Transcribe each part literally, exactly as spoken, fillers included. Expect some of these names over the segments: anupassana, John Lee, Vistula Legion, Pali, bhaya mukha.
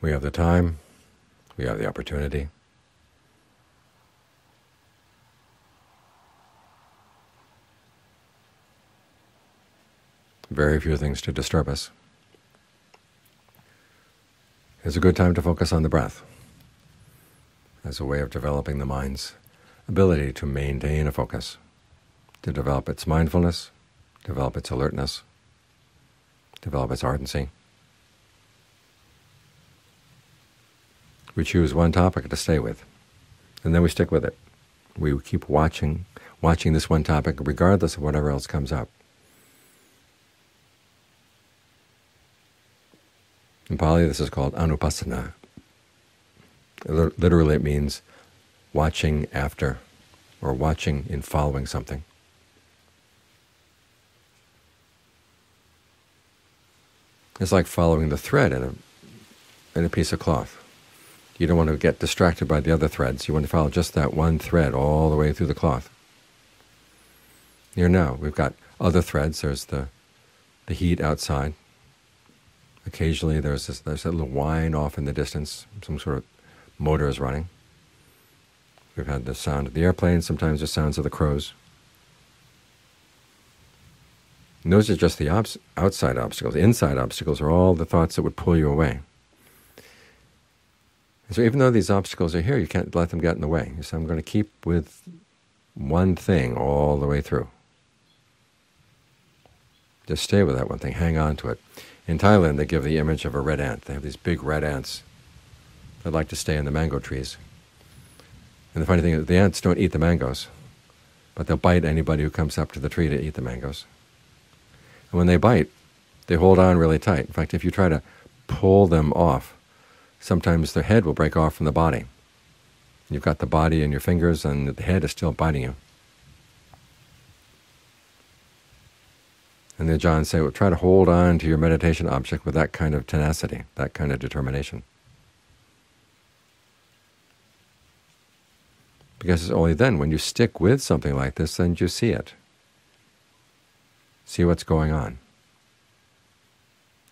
We have the time, we have the opportunity. Very few things to disturb us. It's a good time to focus on the breath as a way of developing the mind's ability to maintain a focus, to develop its mindfulness, develop its alertness, develop its ardency. We choose one topic to stay with, and then we stick with it. We keep watching, watching this one topic regardless of whatever else comes up. In Pali, this is called anupassana. Literally, it means watching after, or watching in following something. It's like following the thread in a, in a piece of cloth. You don't want to get distracted by the other threads. You want to follow just that one thread all the way through the cloth. Here now, we've got other threads. There's the, the heat outside. Occasionally there's this, there's a little whine off in the distance. Some sort of motor is running. We've had the sound of the airplane, sometimes the sounds of the crows. And those are just the obs outside obstacles. The inside obstacles are all the thoughts that would pull you away. And so even though these obstacles are here, you can't let them get in the way. You say, I'm going to keep with one thing all the way through. Just stay with that one thing. Hang on to it. In Thailand, they give the image of a red ant. They have these big red ants that like to stay in the mango trees. And the funny thing is, the ants don't eat the mangoes, but they'll bite anybody who comes up to the tree to eat the mangoes. And when they bite, they hold on really tight. In fact, if you try to pull them off, sometimes their head will break off from the body. You've got the body in your fingers, and the head is still biting you. And then John said, well, try to hold on to your meditation object with that kind of tenacity, that kind of determination. Because it's only then, when you stick with something like this, then you see it. See what's going on.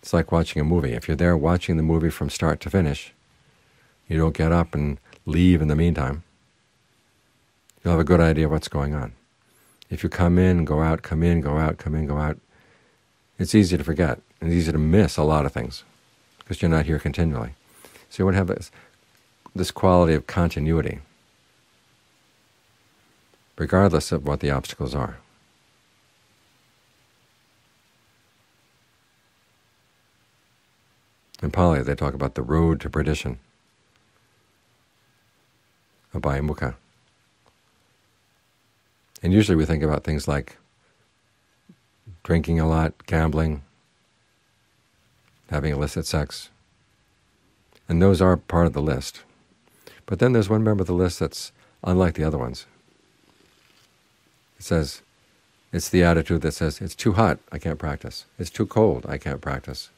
It's like watching a movie. If you're there watching the movie from start to finish, you don't get up and leave in the meantime. You'll have a good idea of what's going on. If you come in, go out, come in, go out, come in, go out, it's easy to forget. It's easy to miss a lot of things because you're not here continually. So you want to have this, this quality of continuity, regardless of what the obstacles are. In Pali, they talk about the road to perdition, a bhaya mukha. And usually we think about things like drinking a lot, gambling, having illicit sex, and those are part of the list. But then there's one member of the list that's unlike the other ones. It says, it's the attitude that says, it's too hot, I can't practice. It's too cold, I can't practice.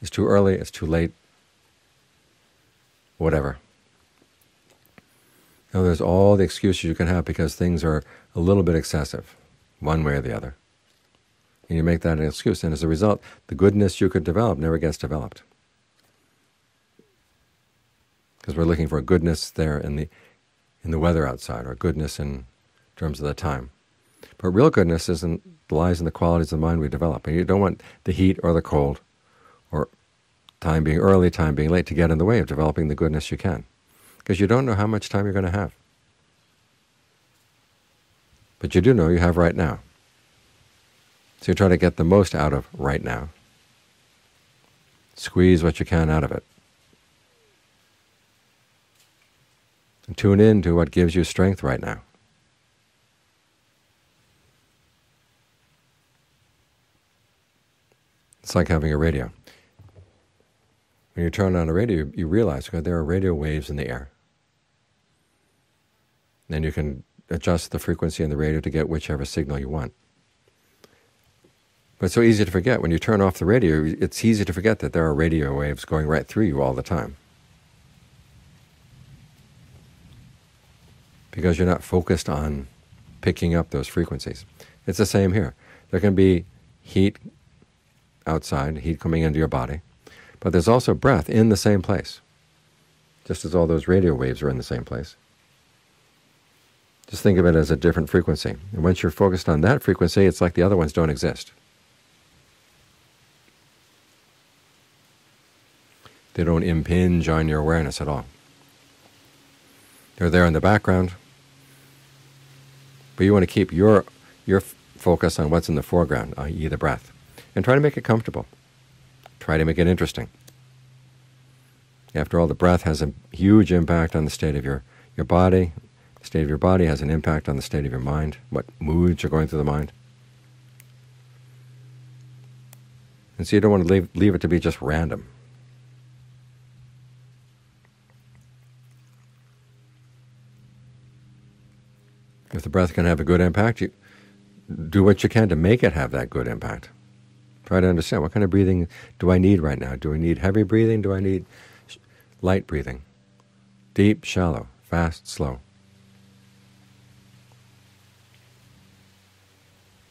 It's too early, it's too late, whatever. Now, there's all the excuses you can have because things are a little bit excessive, one way or the other. And you make that an excuse, and as a result, the goodness you could develop never gets developed. Because we're looking for goodness there in the, in the weather outside, or goodness in terms of the time. But real goodness isn't, lies in the qualities of the mind we develop. And you don't want the heat or the cold, or time being early, time being late, to get in the way of developing the goodness you can. Because you don't know how much time you're going to have. But you do know you have right now. So you try to get the most out of right now. Squeeze what you can out of it. And tune in to what gives you strength right now. It's like having a radio. When you turn on a radio, you realize okay, there are radio waves in the air. Then you can adjust the frequency in the radio to get whichever signal you want. But it's so easy to forget. When you turn off the radio, it's easy to forget that there are radio waves going right through you all the time. Because you're not focused on picking up those frequencies. It's the same here. There can be heat outside, heat coming into your body. But there's also breath in the same place, just as all those radio waves are in the same place. Just think of it as a different frequency. And once you're focused on that frequency, it's like the other ones don't exist. They don't impinge on your awareness at all. They're there in the background, but you want to keep your your focus on what's in the foreground, that is the breath, and try to make it comfortable. Try to make it interesting. After all, the breath has a huge impact on the state of your, your body. The state of your body has an impact on the state of your mind, what moods are going through the mind. And so you don't want to leave, leave it to be just random. If the breath can have a good impact, you do what you can to make it have that good impact. Try to understand, what kind of breathing do I need right now? Do I need heavy breathing? Do I need light breathing? Deep, shallow, fast, slow.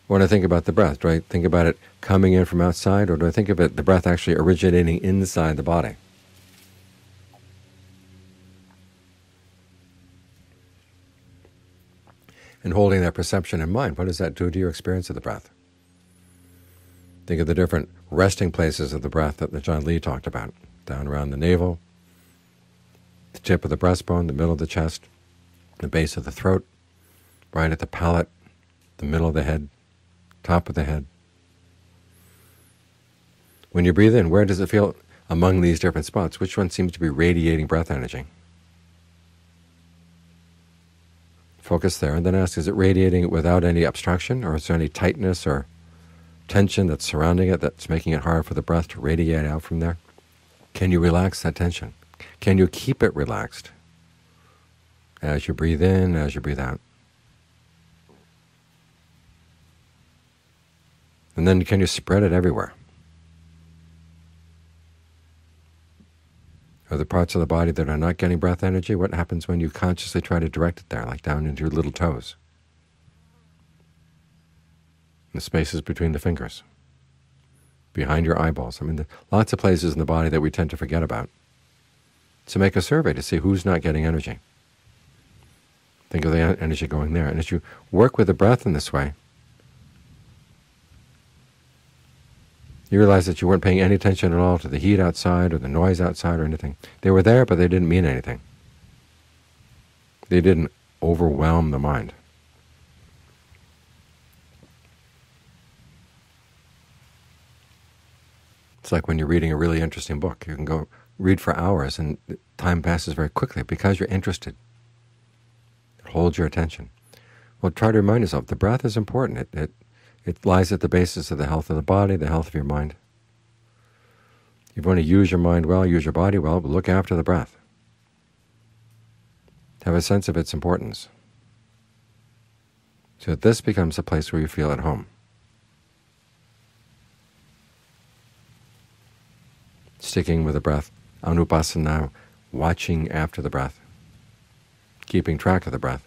When I think about the breath, do I think about it coming in from outside, or do I think of it, the breath actually originating inside the body? And holding that perception in mind, what does that do to your experience of the breath? Think of the different resting places of the breath that John Lee talked about, down around the navel, the tip of the breastbone, the middle of the chest, the base of the throat, right at the palate, the middle of the head, top of the head. When you breathe in, where does it feel among these different spots? Which one seems to be radiating breath energy? Focus there, and then ask, is it radiating without any obstruction, or is there any tightness or tension that's surrounding it that's making it hard for the breath to radiate out from there? Can you relax that tension? Can you keep it relaxed as you breathe in, as you breathe out? And then can you spread it everywhere? Are the parts of the body that are not getting breath energy, what happens when you consciously try to direct it there, like down into your little toes, the spaces between the fingers, behind your eyeballs? I mean, lots of places in the body that we tend to forget about. So make a survey to see who's not getting energy. Think of the energy going there. And as you work with the breath in this way, you realize that you weren't paying any attention at all to the heat outside or the noise outside or anything. They were there, but they didn't mean anything. They didn't overwhelm the mind. It's like when you're reading a really interesting book. You can go read for hours and time passes very quickly because you're interested. It holds your attention. Well, try to remind yourself, the breath is important. It, it, It lies at the basis of the health of the body, the health of your mind. If you want to use your mind well, use your body well, but look after the breath. Have a sense of its importance, so that this becomes a place where you feel at home. Sticking with the breath, anupassana, watching after the breath, keeping track of the breath.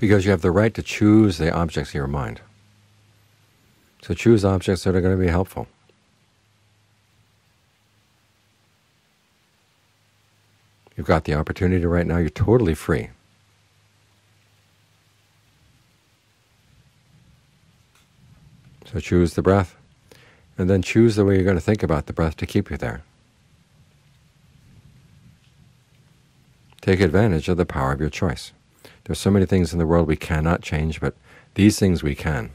Because you have the right to choose the objects of your mind. So choose objects that are going to be helpful. You've got the opportunity right now. You're totally free. So choose the breath, and then choose the way you're going to think about the breath to keep you there. Take advantage of the power of your choice. There's so many things in the world we cannot change, but these things we can.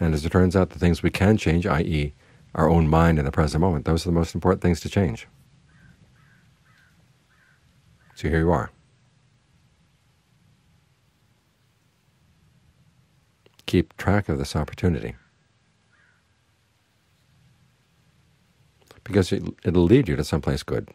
And as it turns out, the things we can change, that is our own mind in the present moment, those are the most important things to change. So here you are. Keep track of this opportunity, because it'll lead you to someplace good.